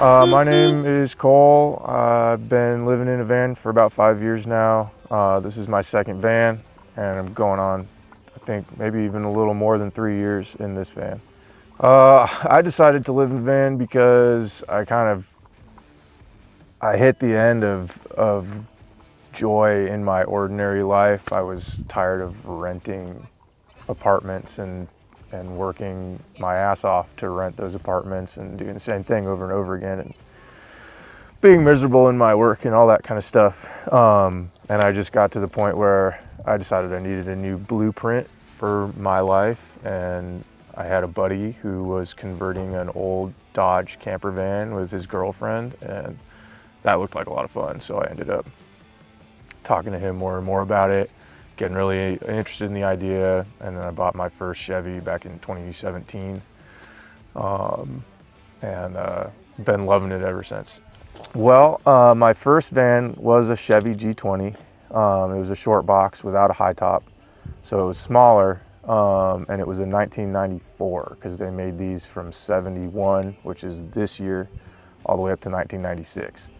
My name is Cole. I've been living in a van for about 5 years now. This is my second van, and I'm going on, I think, maybe even a little more than 3 years in this van. I decided to live in a van because I hit the end of joy in my ordinary life. I was tired of renting apartments and working my ass off to rent those apartments and doing the same thing over and over again and being miserable in my work and all that kind of stuff. And I just got to the point where I decided I needed a new blueprint for my life. And I had a buddy who was converting an old Dodge camper van with his girlfriend, and that looked like a lot of fun. So I ended up talking to him more and more about it, getting really interested in the idea, and then I bought my first Chevy back in 2017, and been loving it ever since. Well, my first van was a Chevy G20. It was a short box without a high top, so it was smaller, and it was a 1994, because they made these from 71, which is this year, all the way up to 1996.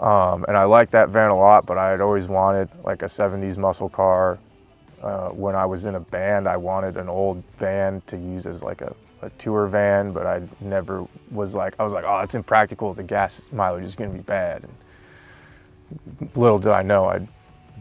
And I liked that van a lot, but I had always wanted like a 70s muscle car. When I was in a band, I wanted an old van to use as like a tour van, but I never was like, I was like, oh, it's impractical. The gas mileage is going to be bad. And little did I know I'd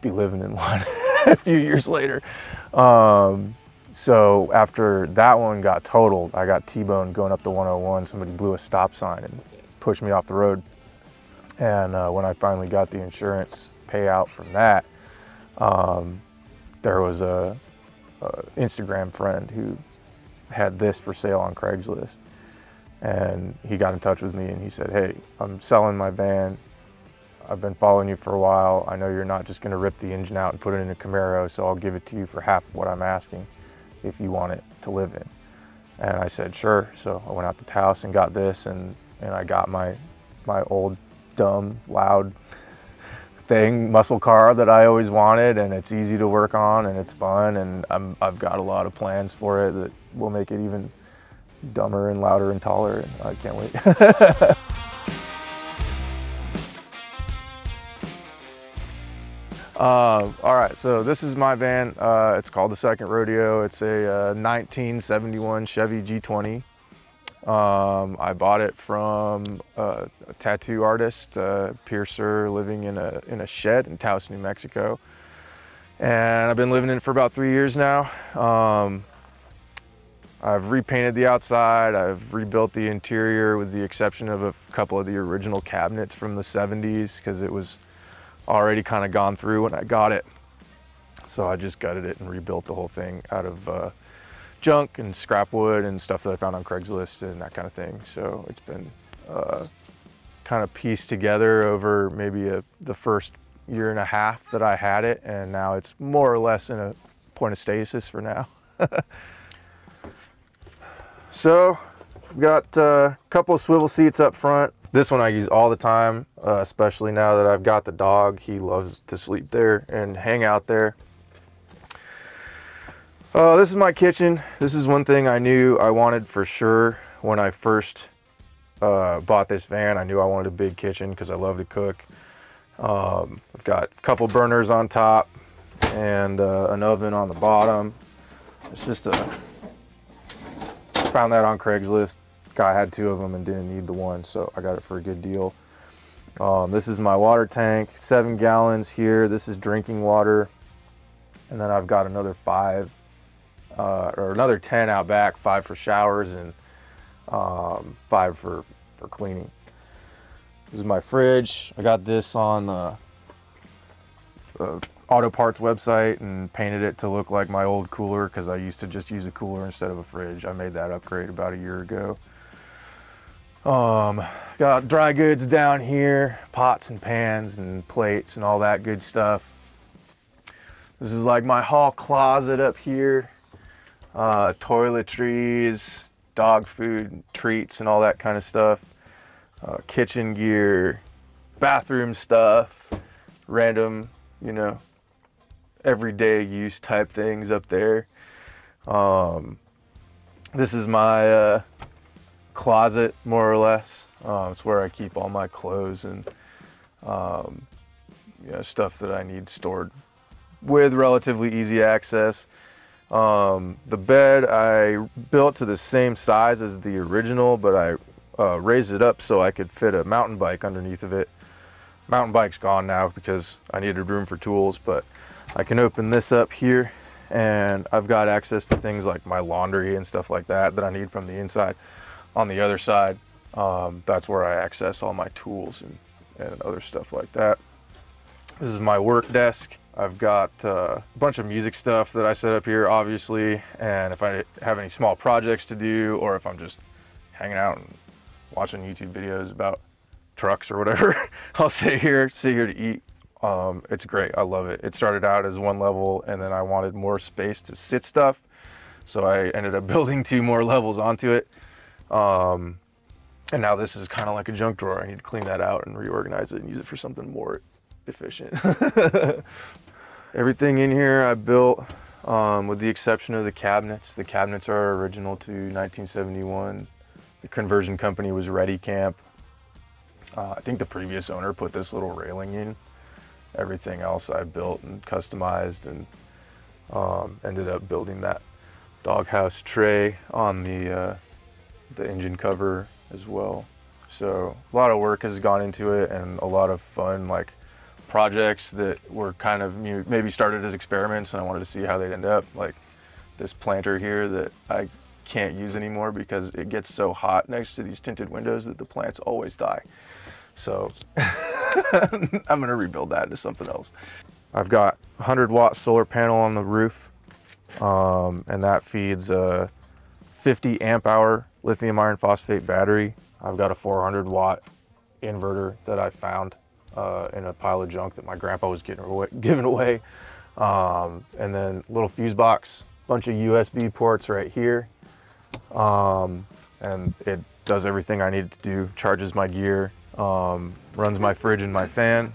be living in one a few years later. So after that one got totaled, I got T-boned going up the 101. Somebody blew a stop sign and pushed me off the road. And when I finally got the insurance payout from that, there was a Instagram friend who had this for sale on Craigslist. And he got in touch with me and he said, hey, I'm selling my van. I've been following you for a while. I know you're not just gonna rip the engine out and put it in a Camaro, so I'll give it to you for half what I'm asking if you want it to live in. And I said, sure. So I went out to Taos and got this, and I got my old dumb, loud thing, muscle car that I always wanted, and it's easy to work on and it's fun, and I've got a lot of plans for it that will make it even dumber and louder and taller, and I can't wait. All right, so this is my van. It's called the Second Rodeo. It's a 1971 Chevy G20. I bought it from a tattoo artist, piercer, living in a shed in Taos, New Mexico. And I've been living in it for about 3 years now. I've repainted the outside. I've rebuilt the interior with the exception of a couple of the original cabinets from the 70s, because it was already kind of gone through when I got it. So I just gutted it and rebuilt the whole thing out of junk and scrap wood and stuff that I found on Craigslist and that kind of thing. So it's been kind of pieced together over maybe the first year and a half that I had it, and now it's more or less in a point of stasis for now. So we've got a couple of swivel seats up front. This one I use all the time, especially now that I've got the dog. He loves to sleep there and hang out there. This is my kitchen. This is one thing I knew I wanted for sure when I first bought this van. I knew I wanted a big kitchen because I love to cook. I've got a couple burners on top and an oven on the bottom. It's just found that on Craigslist. Guy had two of them and didn't need the one, so I got it for a good deal. This is my water tank, 7 gallons here. This is drinking water. And then I've got another 10 out back, 5 for showers and 5 for cleaning. This is my fridge. I got this on the auto parts website and painted it to look like my old cooler, because I used to just use a cooler instead of a fridge. I made that upgrade about a year ago. Got dry goods down here, pots and pans and plates and all that good stuff. This is like my hall closet up here. Toiletries, dog food, treats, and all that kind of stuff. Kitchen gear, bathroom stuff, random, everyday use type things up there. This is my closet, more or less. It's where I keep all my clothes and you know, stuff that I need stored with relatively easy access. The bed I built to the same size as the original, but I raised it up so I could fit a mountain bike underneath of it. Mountain bike's gone now because I needed room for tools, but I can open this up here and I've got access to things like my laundry and stuff like that that I need from the inside. On the other side, that's where I access all my tools and other stuff like that. This is my work desk. I've got a bunch of music stuff that I set up here, obviously, and if I have any small projects to do, or if I'm just hanging out and watching YouTube videos about trucks or whatever, I'll sit here to eat. It's great, I love it. It started out as one level, and then I wanted more space to sit stuff, so I ended up building 2 more levels onto it. And now this is kind of like a junk drawer. I need to clean that out and reorganize it and use it for something more efficient. Everything in here I built, with the exception of the cabinets. The cabinets are original to 1971. The conversion company was Ready Camp. I think the previous owner put this little railing in. Everything else I built and customized, and ended up building that doghouse tray on the engine cover as well. So a lot of work has gone into it, and a lot of fun, like, projects that were kind of, you know, maybe started as experiments and I wanted to see how they'd end up, like this planter here that I can't use anymore because it gets so hot next to these tinted windows that the plants always die. So I'm going to rebuild that into something else. I've got 100-watt solar panel on the roof, and that feeds a 50-amp-hour lithium iron phosphate battery. I've got a 400-watt inverter that I found in a pile of junk that my grandpa was giving away. And then little fuse box, bunch of USB ports right here. And it does everything I need to do, charges my gear, runs my fridge and my fan.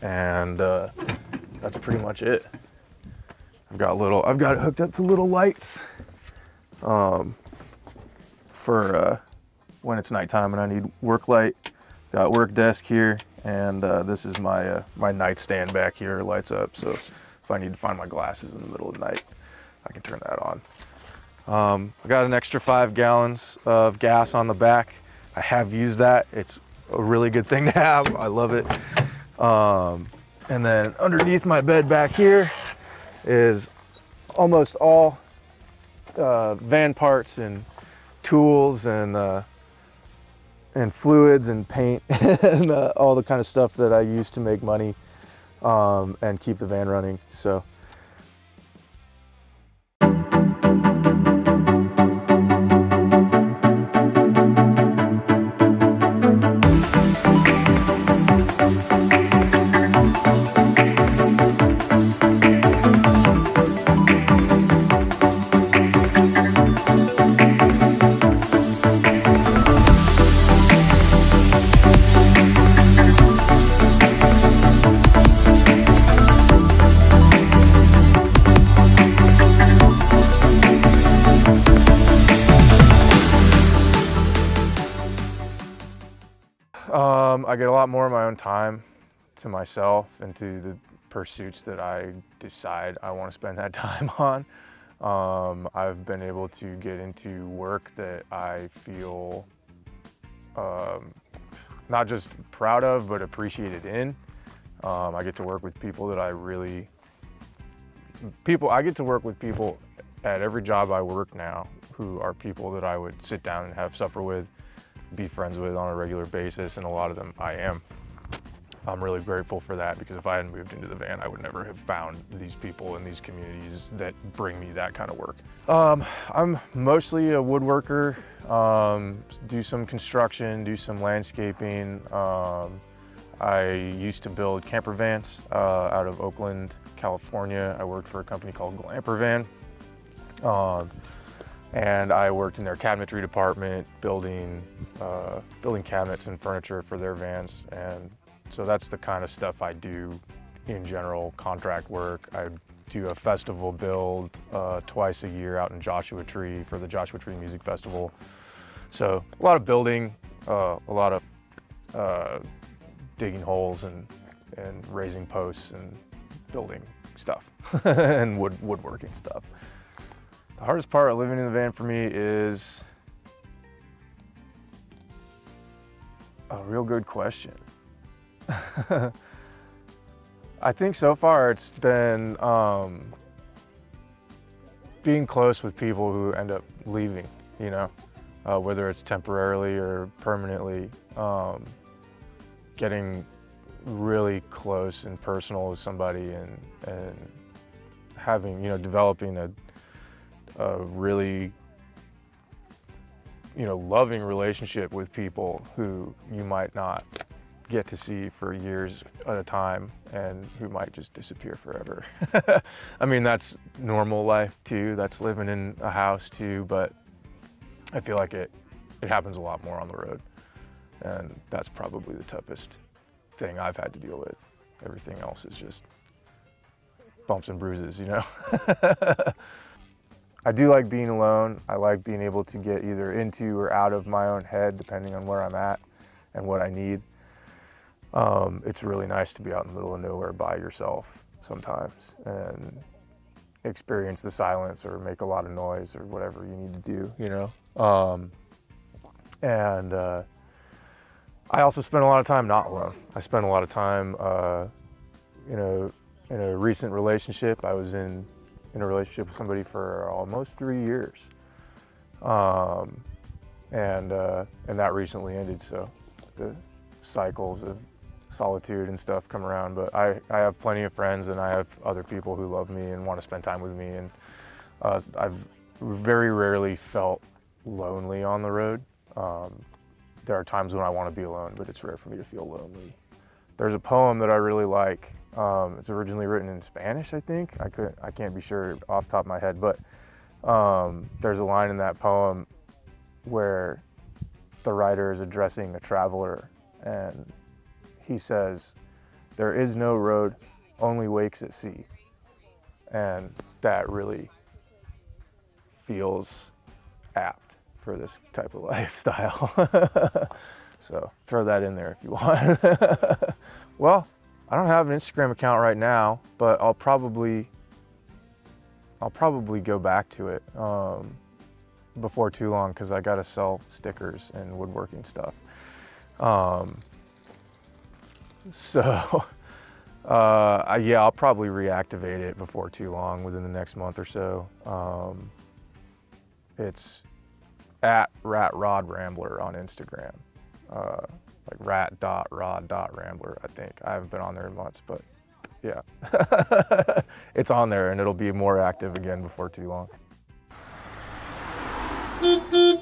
And that's pretty much it. I've got it hooked up to little lights for when it's nighttime and I need work light. Got work desk here. And this is my my nightstand back here, lights up, so if I need to find my glasses in the middle of the night, I can turn that on. I got an extra 5 gallons of gas on the back. I have used that. It's a really good thing to have. I love it. And then underneath my bed back here is almost all van parts and tools and fluids and paint and all the kind of stuff that I use to make money and keep the van running. So I get a lot more of my own time to myself and to the pursuits that I decide I want to spend that time on. I've been able to get into work that I feel not just proud of, but appreciated in. I get to work with people that I get to work with people at every job I work now who are people that I would sit down and have supper with, be friends with on a regular basis, and a lot of them I am. I'm really grateful for that, because if I hadn't moved into the van, I would never have found these people in these communities that bring me that kind of work. I'm mostly a woodworker, do some construction, do some landscaping. I used to build camper vans out of Oakland, California. I worked for a company called Glampervan. And I worked in their cabinetry department, building cabinets and furniture for their vans. And so that's the kind of stuff I do in general, contract work. I do a festival build twice a year out in Joshua Tree for the Joshua Tree Music Festival. So a lot of building, a lot of digging holes and raising posts and building stuff and woodworking stuff. The hardest part of living in the van for me is a real good question. I think so far it's been being close with people who end up leaving, you know, whether it's temporarily or permanently. Getting really close and personal with somebody and having, you know, developing a really, you know, loving relationship with people who you might not get to see for years at a time and who might just disappear forever. I mean, that's normal life too. That's living in a house too, but I feel like it happens a lot more on the road. And that's probably the toughest thing I've had to deal with. Everything else is just bumps and bruises, you know? I do like being alone. I like being able to get either into or out of my own head, depending on where I'm at and what I need. It's really nice to be out in the middle of nowhere by yourself sometimes and experience the silence or make a lot of noise or whatever you need to do, you know? I also spend a lot of time not alone. I spent a lot of time, you know, in a recent relationship. I was in a relationship with somebody for almost 3 years. And that recently ended, so the cycles of solitude and stuff come around. But I have plenty of friends and I have other people who love me and want to spend time with me. And I've very rarely felt lonely on the road. There are times when I want to be alone, but it's rare for me to feel lonely. There's a poem that I really like. It's originally written in Spanish, I think. I can't be sure off the top of my head, but there's a line in that poem where the writer is addressing a traveler, and he says, "There is no road, only wakes at sea." And that really feels apt for this type of lifestyle. So throw that in there if you want. Well, I don't have an Instagram account right now, but I'll probably go back to it before too long because I gotta sell stickers and woodworking stuff. Yeah, I'll probably reactivate it before too long, within the next month or so. It's at Rat Rod Rambler on Instagram, like rat.rod.rambler, I think. I haven't been on there in months, but yeah. It's on there and it'll be more active again before too long.